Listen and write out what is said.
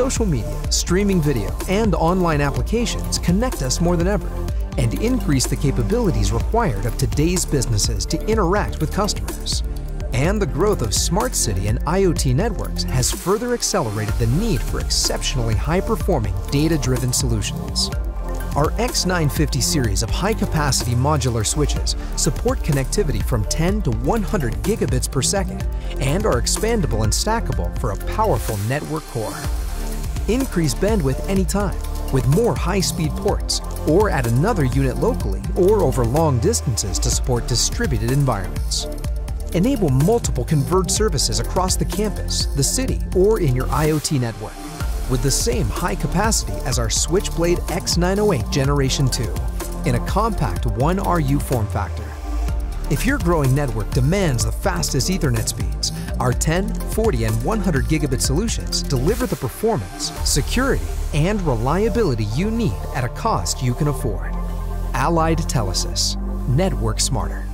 social media, streaming video, and online applications connect us more than ever and increase the capabilities required of today's businesses to interact with customers. And the growth of smart city and IoT networks has further accelerated the need for exceptionally high-performing, data-driven solutions. Our X950 series of high-capacity modular switches support connectivity from 10 to 100 gigabits per second and are expandable and stackable for a powerful network core. Increase bandwidth anytime with more high-speed ports, or add another unit locally or over long distances to support distributed environments. Enable multiple converged services across the campus, the city, or in your IoT network, with the same high capacity as our Switchblade X950 Generation 2 in a compact 1RU form factor. If your growing network demands the fastest Ethernet speeds, our 10, 40, and 100 gigabit solutions deliver the performance, security, and reliability you need at a cost you can afford. Allied Telesis. Network smarter.